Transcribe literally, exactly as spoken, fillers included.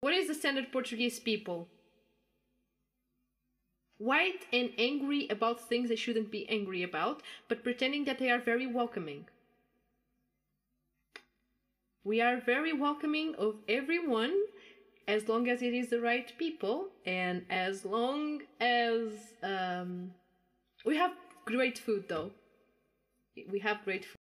What is the standard Portuguese people? White and angry about things they shouldn't be angry about, but pretending that they are very welcoming. We are very welcoming of everyone, as long as it is the right people, and as long as um, we have great food, though. We have great food.